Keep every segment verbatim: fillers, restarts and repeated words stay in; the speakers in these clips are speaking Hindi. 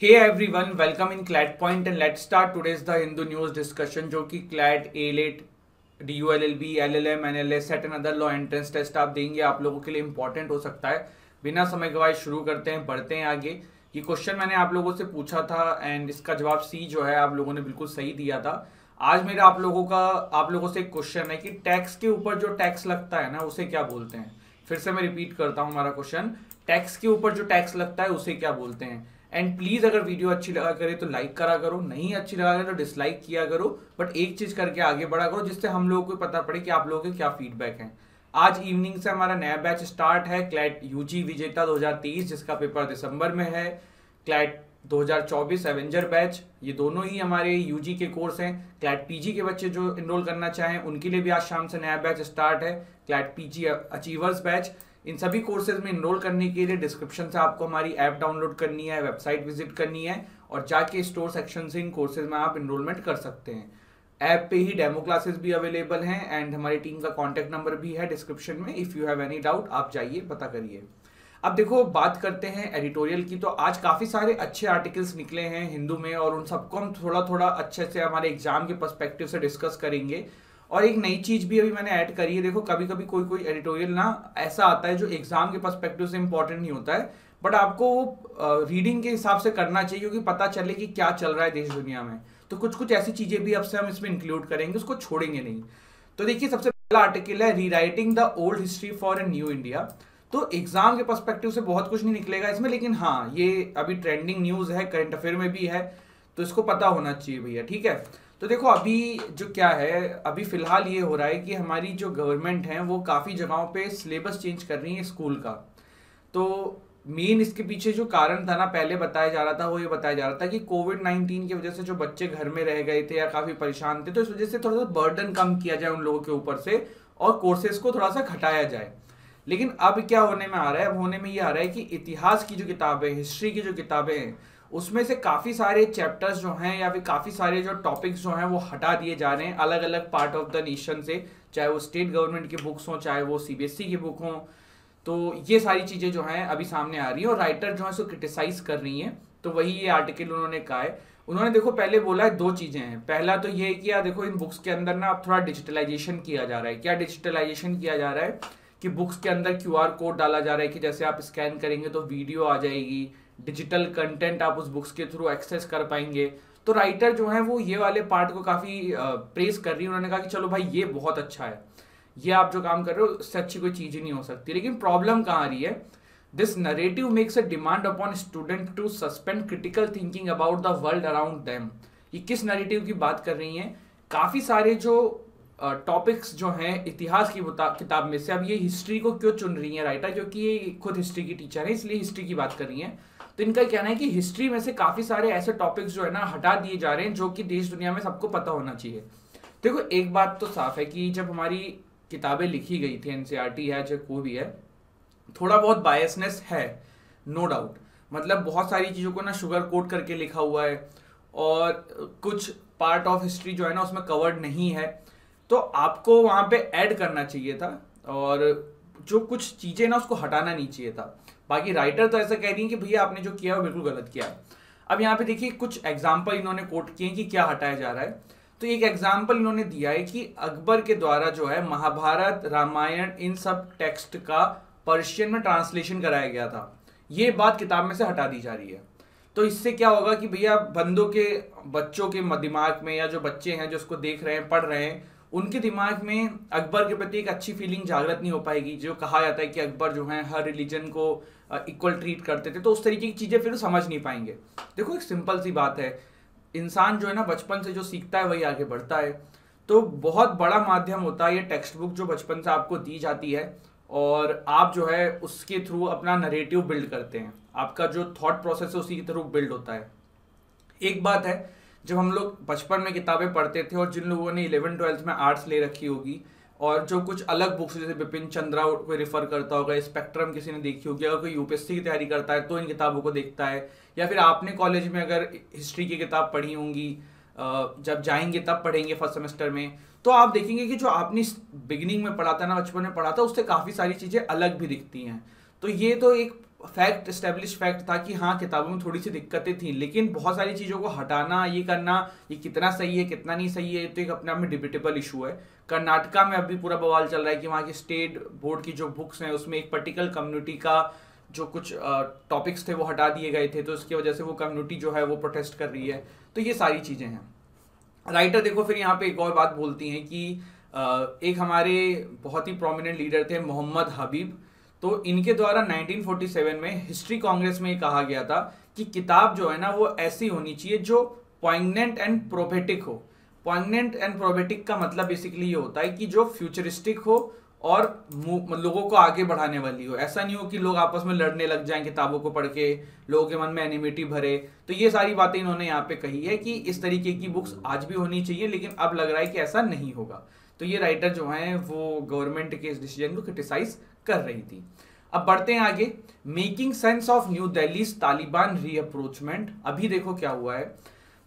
Hey everyone, welcome in CLAT point and let's start today's the Hindu news discussion, जो कि CLAT A LET D U L L B L L M N L S SET and other law entrance test आप देंगे, आप लोगों के लिए इंपॉर्टेंट हो सकता है। बिना समय गवाए शुरू करते हैं, बढ़ते हैं आगे। ये क्वेश्चन मैंने आप लोगों से पूछा था एंड इसका जवाब सी जो है आप लोगों ने बिल्कुल सही दिया था। आज मेरा आप लोगों का आप लोगों से एक क्वेश्चन है कि टैक्स के ऊपर जो टैक्स लगता है ना उसे क्या बोलते हैं। फिर से मैं रिपीट करता हूँ, हमारा क्वेश्चन टैक्स के ऊपर जो टैक्स लगता है उसे क्या बोलते हैं। एंड प्लीज अगर वीडियो अच्छी लगा करे तो लाइक करा करो, नहीं अच्छी लगा करे तो डिसलाइक किया करो, बट एक चीज करके आगे बढ़ा करो जिससे हम लोगों को पता पड़े कि आप लोगों के क्या फीडबैक है। आज इवनिंग से हमारा नया बैच स्टार्ट है, क्लैट यूजी विजेता दो हज़ार तेईस जिसका पेपर दिसंबर में है, क्लैट दो हज़ार चौबीस एवेंजर बैच, ये दोनों ही हमारे यूजी के कोर्स हैं। क्लैट पीजी के बच्चे जो इनरोल करना चाहें उनके लिए भी आज शाम से नया बैच स्टार्ट है, क्लैट पीजी अचीवर्स बैच। इन सभी कोर्सेज में इनरोल करने के लिए डिस्क्रिप्शन से आपको हमारी ऐप डाउनलोड करनी है, वेबसाइट विजिट करनी है और जाके स्टोर सेक्शन से इन कोर्सेज में आप इनरोलमेंट कर सकते हैं। ऐप पे ही डेमो क्लासेस भी अवेलेबल हैं एंड हमारी टीम का कांटेक्ट नंबर भी है डिस्क्रिप्शन में। If you have any doubt आप जाइए पता करिए। अब देखो, बात करते हैं एडिटोरियल की। तो आज काफ़ी सारे अच्छे आर्टिकल्स निकले हैं हिंदू में और उन सबको हम थोड़ा थोड़ा अच्छे से हमारे एग्जाम के पर्सपेक्टिव से डिस्कस करेंगे। और एक नई चीज़ भी अभी मैंने ऐड करी है। देखो, कभी कभी कोई कोई एडिटोरियल ना ऐसा आता है जो एग्जाम के पर्सपेक्टिव से इंपॉर्टेंट नहीं होता है, बट आपको वो रीडिंग के हिसाब से करना चाहिए क्योंकि पता चले कि क्या चल रहा है देश दुनिया में। तो कुछ कुछ ऐसी चीजें भी अब से हम इसमें इंक्लूड करेंगे, उसको छोड़ेंगे नहीं। तो देखिए, सबसे पहला आर्टिकल है rewriting the old history for a new India. तो एग्जाम के पर्सपेक्टिव से बहुत कुछ नहीं निकलेगा इसमें, लेकिन हाँ ये अभी ट्रेंडिंग न्यूज है, करंट अफेयर में भी है, तो इसको पता होना चाहिए भैया, ठीक है। तो देखो, अभी जो क्या है, अभी फिलहाल ये हो रहा है कि हमारी जो गवर्नमेंट है वो काफी जगहों पर सिलेबस चेंज कर रही है स्कूल का। तो मेन इसके पीछे जो कारण था ना, पहले बताया जा रहा था, वो ये बताया जा रहा था कि कोविड नाइन्टीन की वजह से जो बच्चे घर में रह गए थे या काफ़ी परेशान थे, तो इस वजह से थोड़ा सा बर्डन कम किया जाए उन लोगों के ऊपर से और कोर्सेज को थोड़ा सा घटाया जाए। लेकिन अब क्या होने में आ रहा है, अब होने में ये आ रहा है कि इतिहास की जो किताबें, हिस्ट्री की जो किताबें हैं, उसमें से काफ़ी सारे चैप्टर्स जो हैं या फिर काफ़ी सारे जो टॉपिक्स जो हैं वो हटा दिए जा रहे हैं अलग अलग पार्ट ऑफ द नेशन से, चाहे वो स्टेट गवर्नमेंट की बुक्स हों, चाहे वो सी बी एस ई की बुक हों। तो ये सारी चीज़ें जो हैं अभी सामने आ रही है और राइटर जो है इसको क्रिटिसाइज कर रही हैं। तो वही ये आर्टिकल उन्होंने कहा है। उन्होंने देखो पहले बोला है दो चीज़ें हैं। पहला तो ये है कि यार देखो, इन बुक्स के अंदर ना अब थोड़ा डिजिटलाइजेशन किया जा रहा है। क्या डिजिटलाइजेशन किया जा रहा है कि बुक्स के अंदर क्यू आर कोड डाला जा रहा है कि जैसे आप स्कैन करेंगे तो वीडियो आ जाएगी, डिजिटल कंटेंट आप उस बुक्स के थ्रू एक्सेस कर पाएंगे। तो राइटर जो है वो ये वाले पार्ट को काफ़ी प्रेस कर रही है। उन्होंने कहा कि चलो भाई ये बहुत अच्छा है, ये आप जो काम कर रहे हो उससे अच्छी कोई चीज़ ही नहीं हो सकती। लेकिन प्रॉब्लम कहाँ आ रही है, this narrative makes a demand upon student to suspend critical thinking about the world around them. ये किस नरेटिव की बात कर रही हैं, काफ़ी सारे जो टॉपिक्स uh, जो हैं इतिहास की किताब में से, अब ये हिस्ट्री को क्यों चुन रही है राइटर, क्योंकि ये खुद हिस्ट्री की टीचर है इसलिए हिस्ट्री की बात कर रही हैं। तो इनका कहना है कि हिस्ट्री में से काफ़ी सारे ऐसे टॉपिक्स जो है ना हटा दिए जा रहे हैं जो कि देश दुनिया में सबको पता होना चाहिए। देखो, एक बात तो साफ है कि जब हमारी किताबें लिखी गई थी, एनसीईआरटी है चाहे कोई भी है, थोड़ा बहुत बायसनेस है, नो डाउट। मतलब बहुत सारी चीज़ों को ना शुगर कोट करके लिखा हुआ है और कुछ पार्ट ऑफ हिस्ट्री जो है ना उसमें कवर्ड नहीं है, तो आपको वहाँ पे ऐड करना चाहिए था और जो कुछ चीज़ें ना उसको हटाना नहीं चाहिए था। बाकी राइटर तो ऐसा कह रही है कि भैया आपने जो किया वो बिल्कुल गलत किया। अब यहाँ पर देखिए कुछ एग्जाम्पल इन्होंने कोट किए कि क्या हटाया जा रहा है। तो एक एग्जाम्पल इन्होंने दिया है कि अकबर के द्वारा जो है महाभारत, रामायण, इन सब टेक्स्ट का पर्शियन में ट्रांसलेशन कराया गया था, ये बात किताब में से हटा दी जा रही है। तो इससे क्या होगा कि भैया बंदों के, बच्चों के दिमाग में या जो बच्चे हैं जो उसको देख रहे हैं, पढ़ रहे हैं, उनके दिमाग में अकबर के प्रति एक अच्छी फीलिंग जागृत नहीं हो पाएगी। जो कहा जाता है कि अकबर जो है हर रिलीजन को इक्वल ट्रीट करते थे, तो उस तरीके की चीज़ें फिर समझ नहीं पाएंगे। देखो, एक सिंपल सी बात है, इंसान जो है ना बचपन से जो सीखता है वही आगे बढ़ता है। तो बहुत बड़ा माध्यम होता है ये टेक्स्ट बुक जो बचपन से आपको दी जाती है और आप जो है उसके थ्रू अपना नरेटिव बिल्ड करते हैं, आपका जो थॉट प्रोसेस है उसी के थ्रू बिल्ड होता है। एक बात है, जब हम लोग बचपन में किताबें पढ़ते थे और जिन लोगों ने इलेवन ट्वेल्थ में आर्ट्स ले रखी होगी और जो कुछ अलग बुक्स जैसे बिपिन चंद्रा को रेफर करता होगा, स्पेक्ट्रम किसी ने देखी होगी, अगर कोई यूपीएससी की तैयारी करता है तो इन किताबों को देखता है, या फिर आपने कॉलेज में अगर हिस्ट्री की किताब पढ़ी होंगी, जब जाएंगे तब पढ़ेंगे फर्स्ट सेमेस्टर में, तो आप देखेंगे कि जो आपने बिगिनिंग में पढ़ा था ना, बचपन में पढ़ा था, उससे काफ़ी सारी चीज़ें अलग भी दिखती हैं। तो ये तो एक फैक्ट एस्टेब्लिश फैक्ट था कि हाँ किताबों में थोड़ी सी दिक्कतें थी, लेकिन बहुत सारी चीज़ों को हटाना, ये करना, ये कितना सही है कितना नहीं सही है, ये तो एक अपने आप में डिबेटेबल इशू है। कर्नाटका में अभी पूरा बवाल चल रहा है कि वहाँ की स्टेट बोर्ड की जो बुक्स हैं उसमें एक पर्टिकुलर कम्युनिटी का जो कुछ टॉपिक्स थे वो हटा दिए गए थे, तो उसकी वजह से वो कम्युनिटी जो है वो प्रोटेस्ट कर रही है। तो ये सारी चीज़ें हैं। राइटर देखो फिर यहाँ पे एक और बात बोलती हैं कि एक हमारे बहुत ही प्रोमिनेंट लीडर थे मोहम्मद हबीब, तो इनके द्वारा नाइनटीन फोर्टी सेवन में हिस्ट्री कांग्रेस में कहा गया था कि किताब जो है ना वो ऐसी होनी चाहिए जो पॉइग्नेंट एंड प्रोबेटिक हो। पॉइग्नेंट एंड प्रोबेटिक का मतलब बेसिकली ये होता है कि जो फ्यूचरिस्टिक हो और लोगों को आगे बढ़ाने वाली हो। ऐसा नहीं हो कि लोग आपस में लड़ने लग जाएं किताबों को पढ़ के, लोगों के मन में एनिमिटी भरे। तो ये सारी बातें इन्होंने यहाँ पे कही है कि इस तरीके की बुक्स आज भी होनी चाहिए, लेकिन अब लग रहा है कि ऐसा नहीं होगा। तो ये राइटर जो हैं वो गवर्नमेंट के इस डिसीजन को क्रिटिसाइज कर रही थी। अब बढ़ते हैं आगे। Making sense of new Delhi's Taliban rapprochement. अभी देखो क्या हुआ है,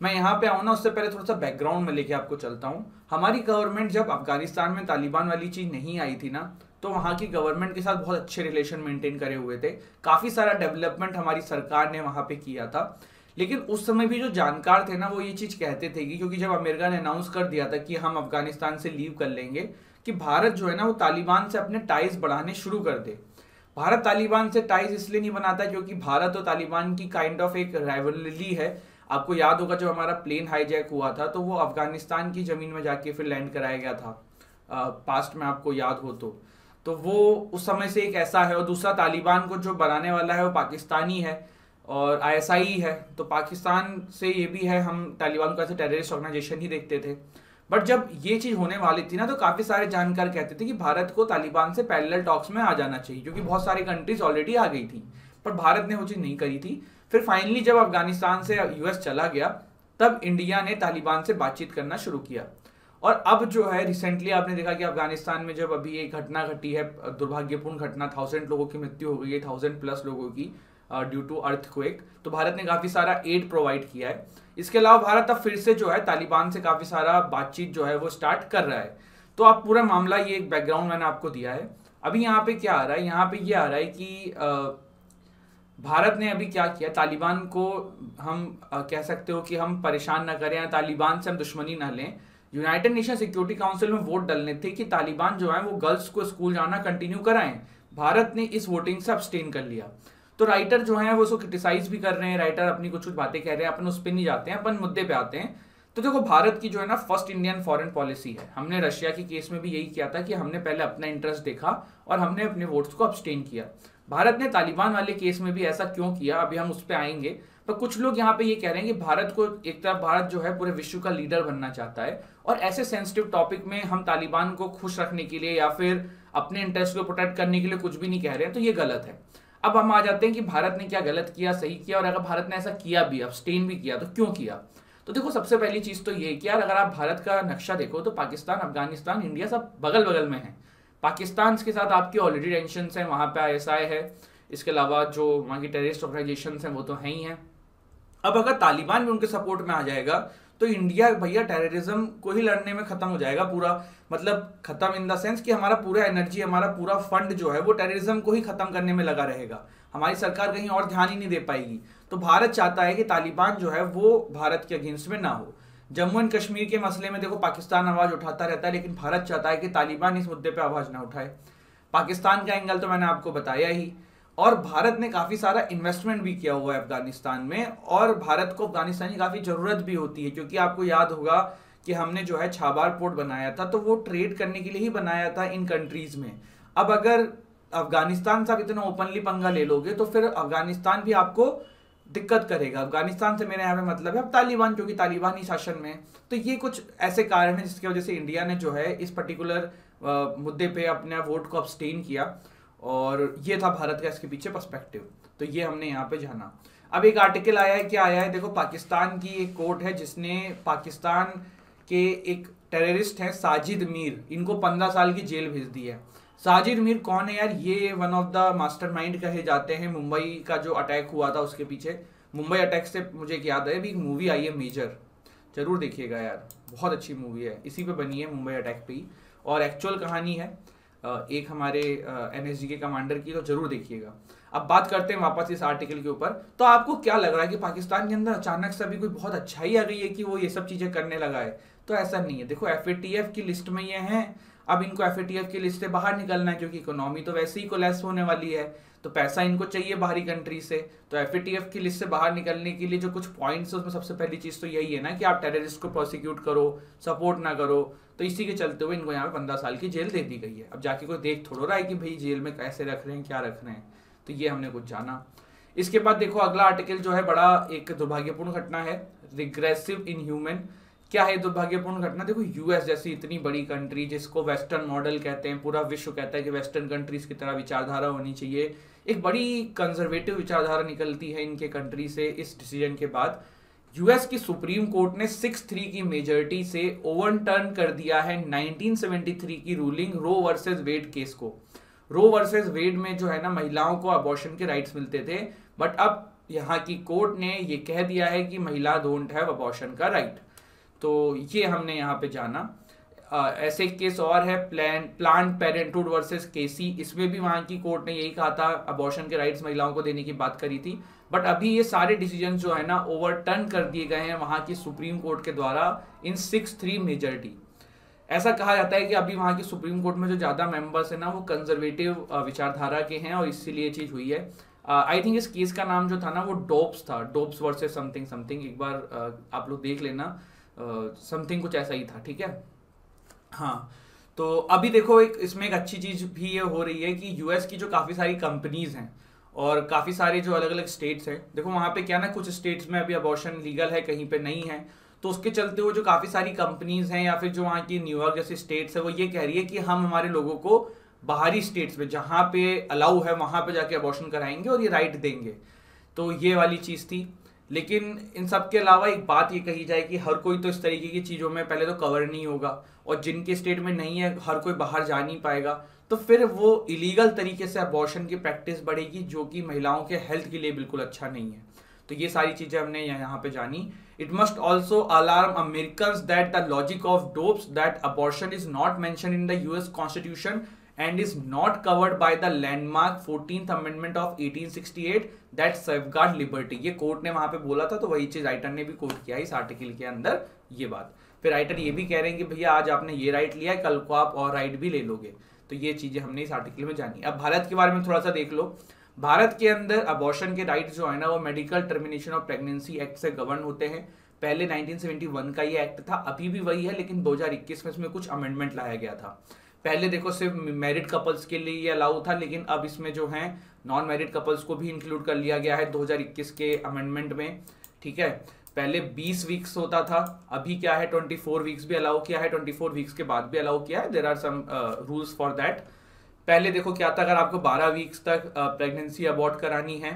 मैं यहाँ पे आऊँ ना उससे पहले थोड़ा सा बैकग्राउंड में लेके आपको चलता हूँ। हमारी गवर्नमेंट जब अफगानिस्तान में तालिबान वाली चीज़ नहीं आई थी ना, तो वहाँ की गवर्नमेंट के साथ बहुत अच्छे रिलेशन मेंटेन करे हुए थे। काफ़ी सारा डेवलपमेंट हमारी सरकार ने वहाँ पे किया था, लेकिन उस समय भी जो जानकार थे ना वो ये चीज़ कहते थे कि क्योंकि जब अमेरिका ने अनाउंस कर दिया था कि हम अफगानिस्तान से लीव कर लेंगे, कि भारत जो है ना वो तालिबान से अपने टाइज बढ़ाने शुरू कर दे। भारत तालिबान से टाइज इसलिए नहीं बनाता क्योंकि भारत और तालिबान की काइंड ऑफ एक राइवलरी है। आपको याद होगा जब हमारा प्लेन हाईजैक हुआ था तो वो अफगानिस्तान की ज़मीन में जाके फिर लैंड कराया गया था, आ, पास्ट में आपको याद हो तो तो वो उस समय से एक ऐसा है। और दूसरा तालिबान को जो बनाने वाला है वो पाकिस्तानी है और आईएसआई है, तो पाकिस्तान से ये भी है। हम तालिबान को ऐसे टेररिस्ट ऑर्गेनाइजेशन ही देखते थे, बट जब ये चीज़ होने वाली थी ना तो काफ़ी सारे जानकार कहते थे कि भारत को तालिबान से पैरेलल टॉक्स में आ जाना चाहिए, क्योंकि बहुत सारी कंट्रीज ऑलरेडी आ गई थी, पर भारत ने वो चीज़ नहीं करी थी। फिर फाइनली जब अफगानिस्तान से यूएस चला गया तब इंडिया ने तालिबान से बातचीत करना शुरू किया। और अब जो है रिसेंटली आपने देखा कि अफगानिस्तान में जब अभी एक घटना घटी है, दुर्भाग्यपूर्ण घटना, थाउजेंड लोगों की मृत्यु हो गई है, थाउजेंड प्लस लोगों की ड्यू टू अर्थक्वेक, तो भारत ने काफ़ी सारा एड प्रोवाइड किया है। इसके अलावा भारत अब फिर से जो है तालिबान से काफ़ी सारा बातचीत जो है वो स्टार्ट कर रहा है। तो अब पूरा मामला, ये एक बैकग्राउंड मैंने आपको दिया है। अभी यहाँ पर क्या आ रहा है, यहाँ पर यह आ रहा है कि आ, भारत ने अभी क्या किया, तालिबान को हम आ, कह सकते हो कि हम परेशान ना करें, तालिबान से हम दुश्मनी ना लें। यूनाइटेड नेशन सिक्योरिटी काउंसिल में वोट डालने थे कि तालिबान जो है वो गर्ल्स को स्कूल जाना कंटिन्यू कराएं। भारत ने इस वोटिंग से अब्सटेन कर लिया। तो राइटर जो है वो उसको क्रिटिसाइज भी कर रहे हैं, राइटर अपनी कुछ कुछ बातें कह रहे हैं, अपन उस पर नहीं जाते हैं, अपन मुद्दे पर आते हैं। तो देखो भारत की जो है ना फर्स्ट इंडियन फॉरेन पॉलिसी है। हमने रशिया के केस में भी यही किया था कि हमने पहले अपना इंटरेस्ट देखा और हमने अपने वोट्स को अब्सटेन किया। भारत ने तालिबान वाले केस में भी ऐसा क्यों किया, अभी हम उस पर आएंगे। पर कुछ लोग यहाँ पे ये कह रहे हैं कि भारत को, एक तरफ भारत जो है पूरे विश्व का लीडर बनना चाहता है और ऐसे सेंसिटिव टॉपिक में हम तालिबान को खुश रखने के लिए या फिर अपने इंटरेस्ट को प्रोटेक्ट करने के लिए कुछ भी नहीं कह रहे हैं, तो ये गलत है। अब हम आ जाते हैं कि भारत ने क्या गलत किया, सही किया, और अगर भारत ने ऐसा किया भी, अब्सटेन भी किया, तो क्यों किया। तो देखो सबसे पहली चीज़ तो ये कि यार अगर आप भारत का नक्शा देखो तो पाकिस्तान, अफगानिस्तान, इंडिया सब बगल बगल में है। पाकिस्तान के साथ आपकी ऑलरेडी टेंशन्स हैं, वहाँ पे आईएसआई है, इसके अलावा जो वहाँ की टेररिस्ट ऑर्गेनाइजेशंस हैं वो तो हैं ही हैं। अब अगर तालिबान भी उनके सपोर्ट में आ जाएगा तो इंडिया भैया टेररिज्म को ही लड़ने में ख़त्म हो जाएगा पूरा, मतलब ख़त्म इन द सेंस कि हमारा पूरा एनर्जी, हमारा पूरा फंड जो है वो टेररिज्म को ही ख़त्म करने में लगा रहेगा। हमारी सरकार कहीं और ध्यान ही नहीं दे पाएगी। तो भारत चाहता है कि तालिबान जो है वो भारत के अगेंस्ट में ना हो। जम्मू एंड कश्मीर के मसले में देखो पाकिस्तान आवाज़ उठाता रहता है, लेकिन भारत चाहता है कि तालिबान इस मुद्दे पे आवाज़ ना उठाए। पाकिस्तान का एंगल तो मैंने आपको बताया ही, और भारत ने काफ़ी सारा इन्वेस्टमेंट भी किया हुआ है अफगानिस्तान में, और भारत को अफगानिस्तान की काफ़ी ज़रूरत भी होती है, क्योंकि आपको याद होगा कि हमने जो है छाबार पोर्ट बनाया था तो वो ट्रेड करने के लिए ही बनाया था इन कंट्रीज़ में। अब अगर अफगानिस्तान से आप इतना ओपनली पंगा ले लोगे तो फिर अफगानिस्तान भी आपको दिक्कत करेगा। अफगानिस्तान से मेरे यहाँ पे मतलब है अब तालिबान, क्योंकि तालिबान ही शासन में। तो ये कुछ ऐसे कारण हैं जिसकी वजह से इंडिया ने जो है इस पर्टिकुलर मुद्दे पे अपने वोट को अब्सटेन किया, और ये था भारत का इसके पीछे पर्सपेक्टिव। तो ये हमने यहाँ पे जाना। अब एक आर्टिकल आया है, क्या आया है, देखो पाकिस्तान की एक कोर्ट है जिसने पाकिस्तान के एक टेररिस्ट हैं साजिद मीर, इनको पंद्रह साल की जेल भेज दी है। साजिद मीर कौन है यार, ये वन ऑफ द मास्टरमाइंड कहे जाते हैं मुंबई का जो अटैक हुआ था उसके पीछे। मुंबई अटैक से मुझे एक याद है अभी एक मूवी आई है मेजर, जरूर देखिएगा यार, बहुत अच्छी मूवी है, इसी पे बनी है, मुंबई अटैक पे ही, और एक्चुअल कहानी है एक हमारे एन एस जी के कमांडर की, तो जरूर देखिएगा। अब बात करते हैं वापस इस आर्टिकल के ऊपर। तो आपको क्या लग रहा है कि पाकिस्तान के अंदर अचानक से अभी कोई बहुत अच्छाई आ गई है कि वो ये सब चीज़ें करने लगा है? तो ऐसा नहीं है। देखो एफ ए टी एफ की लिस्ट में ये हैं, अब इनको एफ ए टी एफ की लिस्ट से बाहर निकलना है क्योंकि इकोनॉमी तो वैसे ही कोलैप्स होने वाली है, तो पैसा इनको चाहिए बाहरी कंट्री से। तो एफ ए टी एफ की लिस्ट से बाहर निकलने के लिए जो कुछ पॉइंट्स है उसमें सबसे पहली चीज़ तो यही है ना कि आप टेररिस्ट को प्रोसिक्यूट करो, सपोर्ट ना करो। तो इसी के चलते हुए इनको यहाँ पे पंद्रह साल की जेल दे दी गई है। अब जाके कोई देख थोड़ा रहा है कि भाई जेल में कैसे रख रहे हैं, क्या रख रहे हैं। तो ये हमने कुछ जाना। इसके बाद देखो अगला आर्टिकल जो है बड़ा एक दुर्भाग्यपूर्ण घटना है, रिग्रेसिव इनह्यूमन। क्या है दुर्भाग्यपूर्ण घटना? देखो यू एस जैसी इतनी बड़ी कंट्री जिसको वेस्टर्न मॉडल कहते हैं, पूरा विश्व कहता है कि वेस्टर्न कंट्रीज की तरह विचारधारा होनी चाहिए, एक बड़ी कंजर्वेटिव विचारधारा निकलती है इनके कंट्री से। इस डिसीजन के बाद यू एस की सुप्रीम कोर्ट ने सिक्स थ्री की मेजॉरिटी से ओवरटर्न कर दिया है नाइनटीन सेवेंटी थ्री की ruling Roe versus Wade case को। रो वर्सेज वेड में जो है ना महिलाओं को अबॉर्शन के राइट्स मिलते थे, बट अब यहाँ की कोर्ट ने ये कह दिया है कि महिला डोंट हैव अबॉर्शन का राइट। तो ये हमने यहाँ पे जाना। आ, ऐसे केस और है plan plan parenthood versus Casey. इसमें भी वहाँ की कोर्ट ने यही कहा था, अबॉर्शन के राइट्स महिलाओं को देने की बात करी थी, बट अभी ये सारे डिसीजन जो है ना ओवरटर्न कर दिए गए हैं वहाँ की सुप्रीम कोर्ट के द्वारा इन सिक्स थ्री मेजॉरिटी। ऐसा कहा जाता है कि अभी वहाँ की सुप्रीम कोर्ट में जो ज़्यादा मेंबर्स हैं ना वो कंजर्वेटिव विचारधारा के हैं और इसीलिए ये चीज़ हुई है। आई uh, थिंक इस केस का नाम जो था ना वो डॉब्स था, डॉब्स वर्सेज समथिंग समथिंग। एक बार uh, आप लोग देख लेना, समथिंग uh, कुछ ऐसा ही था, ठीक है। हाँ, तो अभी देखो एक इसमें एक अच्छी चीज़ भी ये हो रही है कि यूएस की जो काफ़ी सारी कंपनीज़ हैं और काफ़ी सारे जो अलग अलग स्टेट्स हैं, देखो वहाँ पे क्या ना कुछ स्टेट्स में अभी अबॉर्शन लीगल है, कहीं पे नहीं है। तो उसके चलते हुए जो काफ़ी सारी कंपनीज़ हैं या फिर जो वहाँ की न्यूयॉर्क जैसी स्टेट्स है वो ये कह रही है कि हम हमारे लोगों को बाहरी स्टेट्स में जहाँ पे अलाउ है वहाँ पर जाके अबॉर्शन कराएंगे और ये राइट देंगे। तो ये वाली चीज़ थी। लेकिन इन सब के अलावा एक बात ये कही जाए कि हर कोई तो इस तरीके की चीज़ों में पहले तो कवर नहीं होगा, और जिनके स्टेट में नहीं है हर कोई बाहर जा नहीं पाएगा, तो फिर वो इलीगल तरीके से अबॉर्शन की प्रैक्टिस बढ़ेगी जो कि महिलाओं के हेल्थ के लिए बिल्कुल अच्छा नहीं है। तो ये सारी चीज़ें हमने यहाँ पे जानी। It must also alarm Americans that the logic of Dobbs that abortion is not mention in the US constitution and is not covered by the landmark fourteenth amendment of eighteen sixty-eight that safeguard liberty। ये कोर्ट ने वहाँ पे बोला था, तो वही चीज़ राइटर ने भी कोर्ट किया इस आर्टिकल के अंदर ये बात। फिर राइटर ये भी कह रहे हैं कि भैया आज आपने ये राइट लिया है, कल को आप और राइट भी ले लोगे। तो ये चीज़ें हमने इस आर्टिकल में जानी। अब भारत के बारे में थोड़ा सा देख लो। भारत के अंदर अबॉर्शन के राइट जो है ना वो medical termination of pregnancy act से गवर्न होते हैं। पहले नाइनटीन सेवेंटी वन का ये एक्ट था, अभी भी वही है, लेकिन दो हज़ार इक्कीस में इसमें कुछ अमेंडमेंट लाया गया था। पहले देखो सिर्फ मैरिड कपल्स के लिए ये अलाउ था, लेकिन अब इसमें जो है नॉन मैरिड कपल्स को भी इंक्लूड कर लिया गया है दो हज़ार इक्कीस के अमेंडमेंट में, ठीक है। पहले बीस वीक्स होता था, अभी क्या है चौबीस वीक्स भी अलाउ किया है, चौबीस वीक्स के बाद भी अलाउ किया है। There are some rules for that. पहले देखो क्या था, अगर आपको बारह वीक्स तक प्रेगनेंसी अबॉर्ट करानी है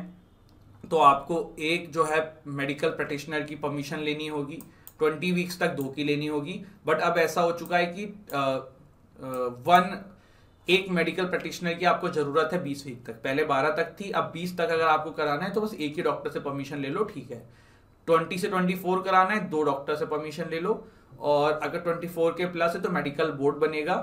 तो आपको एक जो है मेडिकल प्रैक्टिशनर की परमिशन लेनी होगी, बीस वीक्स तक दो की लेनी होगी। बट अब ऐसा हो चुका है कि आ, वन uh, एक मेडिकल प्रैक्टिशनर की आपको ज़रूरत है बीस वीक तक। पहले बारह तक थी, अब बीस तक अगर आपको कराना है तो बस एक ही डॉक्टर से परमिशन ले लो, ठीक है। बीस से चौबीस कराना है, दो डॉक्टर से परमिशन ले लो, और अगर चौबीस के प्लस है तो मेडिकल बोर्ड बनेगा।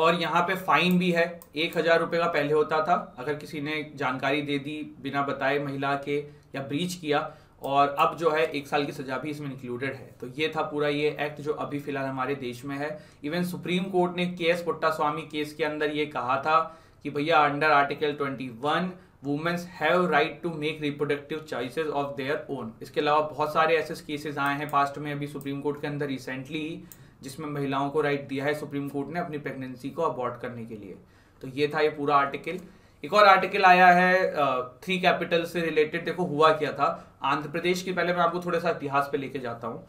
और यहाँ पे फाइन भी है, एक हज़ार रुपये का पहले होता था अगर किसी ने जानकारी दे दी बिना बताए महिला के या ब्रीच किया, और अब जो है एक साल की सजा भी इसमें इंक्लूडेड है। तो ये था पूरा ये एक्ट जो अभी फिलहाल हमारे देश में है। इवन सुप्रीम कोर्ट ने के एस पुट्टास्वामी केस के अंदर ये कहा था कि भैया अंडर आर्टिकल इक्कीस women's have right to make reproductive choices of their own. इसके अलावा बहुत सारे ऐसे केसेस आए हैं पास्ट में, अभी सुप्रीम कोर्ट के अंदर रिसेंटली, जिसमें महिलाओं को राइट दिया है सुप्रीम कोर्ट ने अपनी प्रेगनेंसी को अबॉर्ट करने के लिए। तो ये था ये पूरा आर्टिकल। एक और आर्टिकल आया है थ्री कैपिटल से रिलेटेड। देखो हुआ क्या था आंध्र प्रदेश की, पहले मैं आपको थोड़ा सा इतिहास पे लेके जाता हूँ।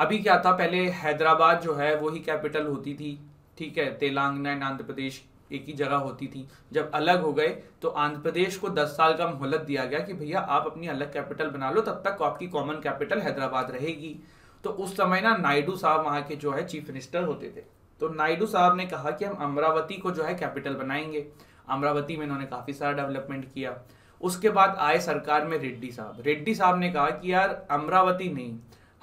अभी क्या था, पहले हैदराबाद जो है वो ही कैपिटल होती थी, ठीक है। तेलंगाना एंड आंध्र प्रदेश एक ही जगह होती थी। जब अलग हो गए तो आंध्र प्रदेश को दस साल का मोहलत दिया गया कि भैया आप अपनी अलग कैपिटल बना लो, तब तक आपकी कॉमन कैपिटल हैदराबाद रहेगी। तो उस समय ना नायडू साहब वहाँ के जो है चीफ मिनिस्टर होते थे। तो नायडू साहब ने कहा कि हम अमरावती को जो है कैपिटल बनाएंगे। अमरावती में इन्होंने काफ़ी सारा डेवलपमेंट किया। उसके बाद आए सरकार में रेड्डी साहब। रेड्डी साहब ने कहा कि यार अमरावती नहीं,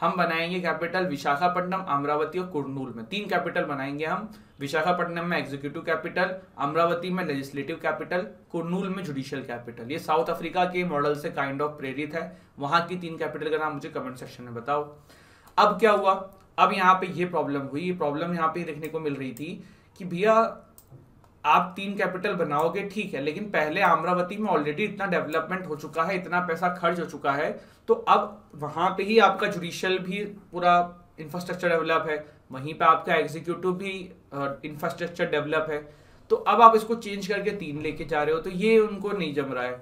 हम बनाएंगे कैपिटल विशाखापट्टनम, अमरावती और कुर्नूल में। तीन कैपिटल बनाएंगे हम। विशाखापट्टनम में एग्जीक्यूटिव कैपिटल, अमरावती में लेजिस्लेटिव कैपिटल, कुर्नूल में जुडिशियल कैपिटल। ये साउथ अफ्रीका के मॉडल से काइंड ऑफ प्रेरित है। वहां की तीन कैपिटल का नाम मुझे कमेंट सेक्शन में बताओ। अब क्या हुआ, अब यहाँ पे ये प्रॉब्लम हुई। ये प्रॉब्लम यहाँ पे देखने को मिल रही थी कि भैया आप तीन कैपिटल बनाओगे ठीक है, लेकिन पहले अमरावती में ऑलरेडी इतना डेवलपमेंट हो चुका है, इतना पैसा खर्च हो चुका है, तो अब वहाँ पे ही आपका जुडिशियल भी पूरा इंफ्रास्ट्रक्चर डेवलप है, वहीं पे आपका एग्जीक्यूटिव भी इंफ्रास्ट्रक्चर डेवलप है, तो अब आप इसको चेंज करके तीन लेके जा रहे हो, तो ये उनको नहीं जम रहा है।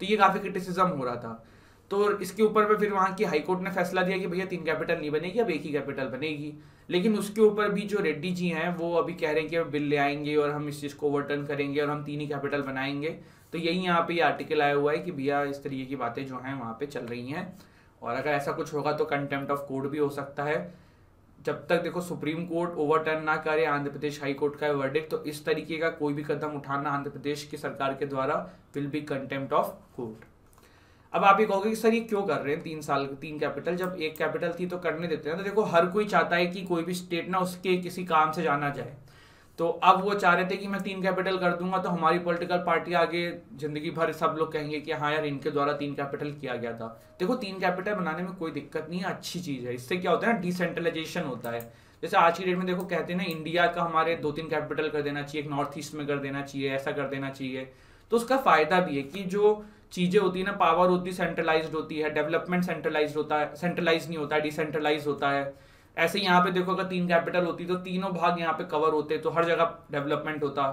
तो ये काफ़ी क्रिटिसिज्म हो रहा था। तो इसके ऊपर में फिर वहाँ की हाईकोर्ट ने फैसला दिया कि भैया तीन कैपिटल नहीं बनेगी, अब एक ही कैपिटल बनेगी। लेकिन उसके ऊपर भी जो रेड्डी जी हैं वो अभी कह रहे हैं कि बिल ले आएंगे और हम इस चीज़ को ओवरटर्न करेंगे और हम तीन ही कैपिटल बनाएंगे। तो यही यहाँ पे ये आर्टिकल आया हुआ है कि भैया इस तरीके की बातें जो हैं वहाँ पे चल रही हैं, और अगर ऐसा कुछ होगा तो कंटेम्प्ट ऑफ कोर्ट भी हो सकता है। जब तक देखो सुप्रीम कोर्ट ओवरटर्न ना करे आंध्र प्रदेश हाई कोर्ट का वर्डिक्ट, तो इस तरीके का कोई भी कदम उठाना आंध्र प्रदेश की सरकार के द्वारा will be contempt of court. अब आप ये कहोगे कि सर ये क्यों कर रहे हैं तीन साल तीन कैपिटल, जब एक कैपिटल थी तो करने देते हैं। तो देखो हर कोई चाहता है कि कोई भी स्टेट ना उसके किसी काम से जाना जाए, तो अब वो चाह रहे थे कि मैं तीन कैपिटल कर दूंगा तो हमारी पॉलिटिकल पार्टी आगे जिंदगी भर सब लोग कहेंगे कि हाँ यार इनके द्वारा तीन कैपिटल किया गया था। देखो तीन कैपिटल बनाने में कोई दिक्कत नहीं है, अच्छी चीज़ है। इससे क्या होता है ना, डिसेंट्रलाइजेशन होता है। जैसे आज की डेट में देखो कहते हैं ना इंडिया का हमारे दो तीन कैपिटल कर देना चाहिए, एक नॉर्थ ईस्ट में कर देना चाहिए, ऐसा कर देना चाहिए। तो उसका फ़ायदा भी है कि जो चीज़ें होती है ना, पावर होती है सेंट्रलाइज्ड होती है, डेवलपमेंट सेंट्रलाइज्ड होता है, सेंट्रलाइज नहीं होता है, डिसेंट्रलाइज होता है। ऐसे यहाँ पे देखो अगर तीन कैपिटल होती तो तीनों भाग यहाँ पे कवर होते, तो हर जगह डेवलपमेंट होता।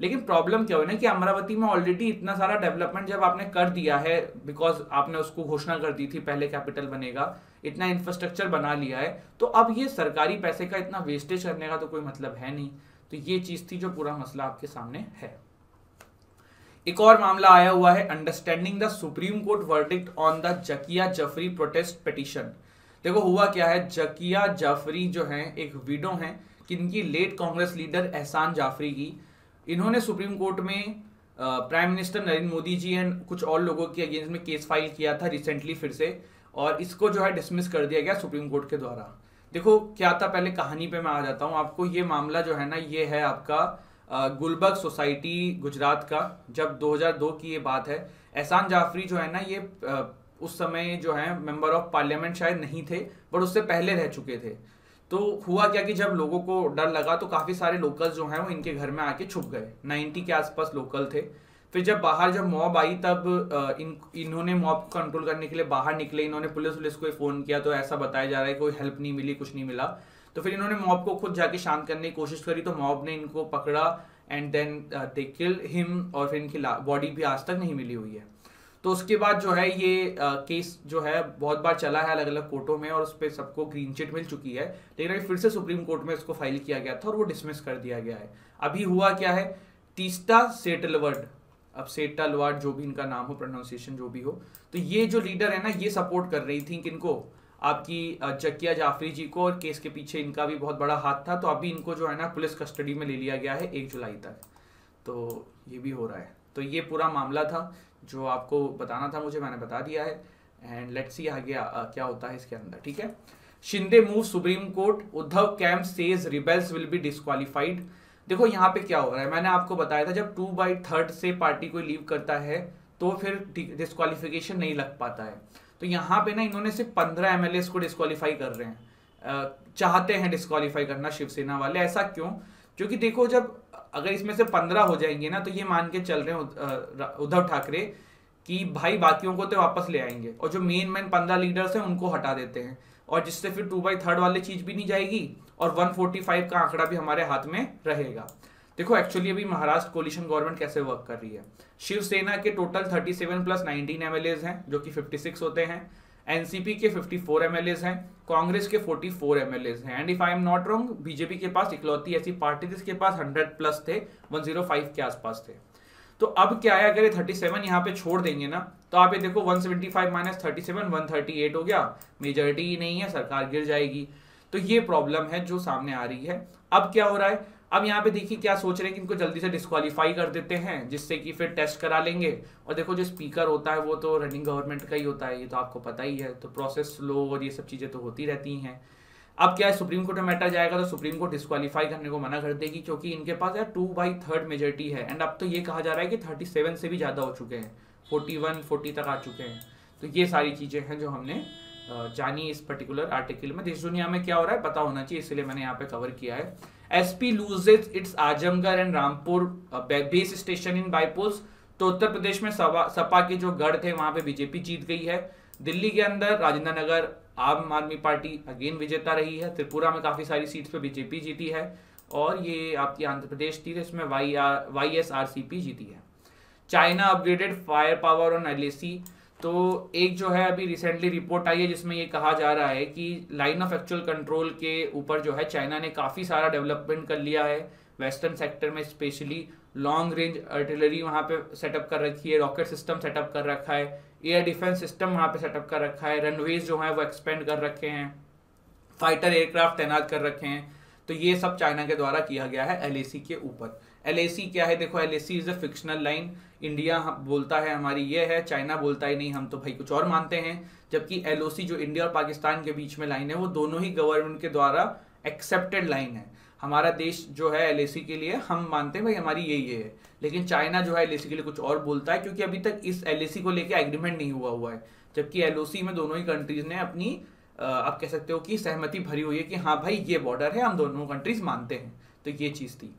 लेकिन प्रॉब्लम क्या हुई ना कि अमरावती में ऑलरेडी इतना सारा डेवलपमेंट जब आपने कर दिया है, बिकॉज आपने उसको घोषणा कर दी थी पहले कैपिटल बनेगा, इतना इंफ्रास्ट्रक्चर बना लिया है, तो अब ये सरकारी पैसे का इतना वेस्टेज करने का तो कोई मतलब है नहीं। तो ये चीज़ थी जो पूरा मसला आपके सामने है। एक और मामला आया हुआ है, understanding the supreme court verdict on the Zakia Jafri protest petition. देखो हुआ क्या है, जकिया जाफरी जो हैं एक विडो हैं जिनकी लेट कांग्रेस लीडर एहसान जाफरी की, इन्होंने सुप्रीम कोर्ट में prime minister Narendra Modi ji and कुछ और लोगों के अगेंस्ट में केस फाइल किया था रिसेंटली फिर से, और इसको जो है डिसमिस कर दिया गया सुप्रीम कोर्ट के द्वारा। देखो क्या था, पहले कहानी पर मैं आ जाता हूँ आपको। ये मामला जो है ना ये है आपका गुलबर्ग सोसाइटी गुजरात का, जब दो हज़ार दो की ये बात है। एहसान जाफरी जो है ना ये उस समय जो है मेंबर ऑफ पार्लियामेंट शायद नहीं थे, बट उससे पहले रह चुके थे। तो हुआ क्या कि जब लोगों को डर लगा तो काफ़ी सारे लोकल्स जो हैं वो इनके घर में आके छुप गए, नब्बे के आसपास लोकल थे। फिर जब बाहर जब मॉब आई तब इन इन्होंने मॉब को कंट्रोल करने के लिए बाहर निकले, इन्होंने पुलिस पुलिस को फ़ोन किया तो ऐसा बताया जा रहा है कोई हेल्प नहीं मिली, कुछ नहीं मिला। तो फिर इन्होंने मॉब को खुद जाके शांत करने की कोशिश करी, तो मॉब ने इनको पकड़ा and then they kill him, और फिर इनकी बॉडी भी आज तक नहीं मिली हुई है। तो उसके बाद जो है ये आ, केस जो है बहुत बार चला है अलग अलग कोर्टों में, और उस पर सबको ग्रीन चिट मिल चुकी है, लेकिन फिर से सुप्रीम कोर्ट में इसको फाइल किया गया था और वो डिसमिस कर दिया गया है। अभी हुआ क्या है, तीस्ता सेटलवर्ड, अब सेटलवर्ड जो भी इनका नाम हो, प्रोनाउंसिएशन जो भी हो, तो ये जो लीडर है ना ये सपोर्ट कर रही थी इनको, आपकी जकिया जाफरी जी को, और केस के पीछे इनका भी बहुत बड़ा हाथ था। तो अभी इनको जो है ना पुलिस कस्टडी में ले लिया गया है एक जुलाई तक। तो ये भी हो रहा है। तो ये पूरा मामला था जो आपको बताना था, मुझे मैंने बता दिया है, एंड लेट्स सी आगे क्या होता है इसके अंदर। ठीक है, Shinde move supreme court, Uddhav camp says rebels will be disqualified. देखो यहाँ पे क्या हो रहा है, मैंने आपको बताया था जब टू बाई थर्ड से पार्टी कोई लीव करता है तो फिर डिस्क्वालिफिकेशन नहीं लग पाता है। तो यहाँ पे ना इन्होंने सिर्फ पंद्रह एम एल एस को डिस्क्वालीफाई कर रहे हैं, चाहते हैं डिस्क्वालीफाई करना शिवसेना वाले। ऐसा क्यों, क्योंकि देखो जब अगर इसमें से पंद्रह हो जाएंगे ना तो ये मान के चल रहे हैं उद्धव ठाकरे कि भाई बाकियों को तो वापस ले आएंगे, और जो मेन मेन पंद्रह लीडर्स हैं उनको हटा देते हैं, और जिससे फिर टू बाई थर्ड वाली चीज़ भी नहीं जाएगी और वन फोर्टी फाइव का आंकड़ा भी हमारे हाथ में रहेगा। देखो एक्चुअली अभी महाराष्ट्र कोलिशन गवर्नमेंट कैसे वर्क कर रही है। शिवसेना के टोटल सैंतीस प्लस उन्नीस एमएलएज हैं जो कि छप्पन होते हैं, एनसीपी के चौवन एमएलएज हैं, कांग्रेस के चौवालीस एमएलएज हैं, and if I am not wrong BJP के पास इकलौती ऐसी पार्टी जिसके पास सौ प्लस थे, एक सौ पाँच के आसपास थे। तो अब क्या है, अगर ये सैंतीस यहाँ पे छोड़ देंगे ना तो आप ये देखो एक सौ पचहत्तर माइनस सैंतीस एक सौ अड़तीस हो गया, मेजॉरिटी ही नहीं है, सरकार गिर जाएगी। तो ये प्रॉब्लम है जो सामने आ रही है। अब क्या हो रहा है, अब यहाँ पे देखिए क्या सोच रहे हैं कि इनको जल्दी से डिस्क्वालीफाई कर देते हैं जिससे कि फिर टेस्ट करा लेंगे। और देखो जो स्पीकर होता है वो तो रनिंग गवर्नमेंट का ही होता है, ये तो आपको पता ही है, तो प्रोसेस स्लो और ये सब चीज़ें तो होती रहती हैं। अब क्या है, सुप्रीम कोर्ट में मैटर जाएगा तो सुप्रीम कोर्ट डिस्क्वालीफाई करने को मना कर देगी क्योंकि इनके पास यार टू बाई थर्ड मेजोरिटी है। एंड अब तो ये कहा जा रहा है कि थर्टी सेवन से भी ज़्यादा हो चुके हैं, फोर्टी वन फोर्टी तक आ चुके हैं। तो ये सारी चीज़ें हैं जो हमने जानी इस पर्टिकुलर आर्टिकल में। देश दुनिया में क्या हो रहा है पता होना चाहिए, इसलिए मैंने यहाँ पे कवर किया है। SP loses its Azamgarh and Rampur base station in bypolls. तो उत्तर प्रदेश में सपा के जो गढ़ थे वहाँ पे बीजेपी जीत गई है। दिल्ली के अंदर राजेंद्र नगर आम आदमी पार्टी अगेन विजेता रही है। त्रिपुरा में काफ़ी सारी सीट्स पे बीजेपी जीती है और ये आपकी आंध्र प्रदेश थी, इसमें Y R Y S R C P जीती है। China upgraded fire power on L S. तो एक जो है अभी रिसेंटली रिपोर्ट आई है जिसमें ये कहा जा रहा है कि लाइन ऑफ एक्चुअल कंट्रोल के ऊपर जो है चाइना ने काफ़ी सारा डेवलपमेंट कर लिया है वेस्टर्न सेक्टर में, स्पेशली लॉन्ग रेंज आर्टिलरी वहाँ पे सेटअप कर रखी है, रॉकेट सिस्टम सेटअप कर रखा है, एयर डिफेंस सिस्टम वहाँ पे सेटअप कर रखा है, रनवेज जो है वो एक्सपेंड कर रखे हैं, फाइटर एयरक्राफ्ट तैनात कर रखे हैं। तो ये सब चाइना के द्वारा किया गया है एल ए सी के ऊपर। एल ए सी क्या है, देखो L A C is a fictional line. India बोलता है हमारी ये है, चाइना बोलता ही नहीं हम तो भाई कुछ और मानते हैं, जबकि एल ओ सी जो इंडिया और पाकिस्तान के बीच में लाइन है वो दोनों ही गवर्नमेंट के द्वारा एक्सेप्टेड लाइन है। हमारा देश जो है एल ए सी के लिए हम मानते हैं भाई हमारी ये ये है, लेकिन चाइना जो है एल ए सी के लिए कुछ और बोलता है क्योंकि अभी तक इस एल ए सी को लेकर एग्रीमेंट नहीं हुआ हुआ है। जबकि एल ओ सी में दोनों ही कंट्रीज़ ने अपनी आप कह सकते हो कि सहमति भरी हुई है कि हाँ भाई ये बॉर्डर है, हम दोनों कंट्रीज मानते हैं। तो ये चीज़ थी।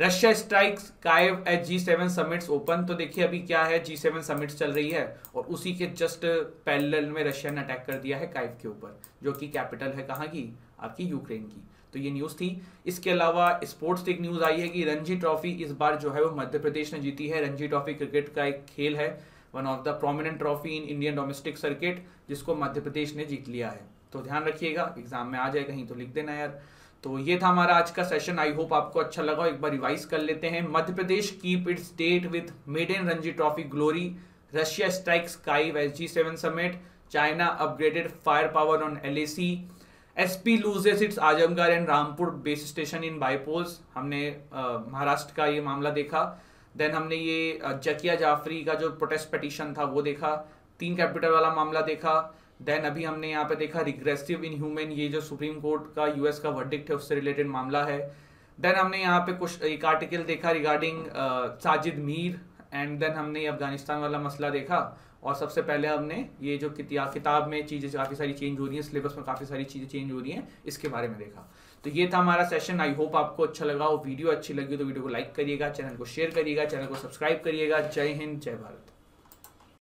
Russia strikes Kyiv at G seven summits open. तो देखिए अभी क्या है, जी सेवन समिट्स चल रही है और उसी के जस्ट पैरेलल में रशिया ने अटैक कर दिया है काइव के ऊपर, जो कि कैपिटल है कहाँ की, आपकी यूक्रेन की। तो ये न्यूज़ थी। इसके अलावा स्पोर्ट्स की एक न्यूज़ आई है कि रणजी ट्रॉफी इस बार जो है वो मध्य प्रदेश ने जीती है। रणजी ट्रॉफी क्रिकेट का एक खेल है, one of the prominent trophy in Indian domestic circuit, जिसको मध्य प्रदेश ने जीत लिया है। तो ध्यान रखिएगा, एग्जाम में आ जाए कहीं तो लिख देना यार। तो ये था हमारा आज का सेशन, आई होप आपको अच्छा लगा। एक बार रिवाइज कर लेते हैं। Madhya Pradesh keep its date with maiden Ranji trophy glory, Russia strikes Kyiv as G seven summit, China upgraded fire power on L A C, S P loses its Azamgarh and Rampur base station in bypolls, हमने महाराष्ट्र का ये मामला देखा। देन हमने ये जकिया जाफरी का जो प्रोटेस्ट पिटीशन था वो देखा, तीन कैपिटल वाला मामला देखा। देन अभी हमने यहाँ पे देखा रिग्रेसिव इन ह्यूमन, ये जो सुप्रीम कोर्ट का यूएस का वर्डिक्ट है उससे रिलेटेड मामला है। देन हमने यहाँ पे कुछ एक आर्टिकल देखा regarding Sajid Mir, and then हमने ये अफगानिस्तान वाला मसला देखा। और सबसे पहले हमने ये जो किताब में चीज़ें काफ़ी सारी चेंज हो रही हैं, सिलेबस में काफ़ी सारी चीज़ें चेंज हो रही हैं, इसके बारे में देखा। तो ये था हमारा सेशन, आई होप आपको अच्छा लगा। वीडियो अच्छी लगी तो वीडियो को लाइक करिएगा, चैनल को शेयर करिएगा, चैनल को सब्सक्राइब करिएगा। जय हिंद, जय भारत।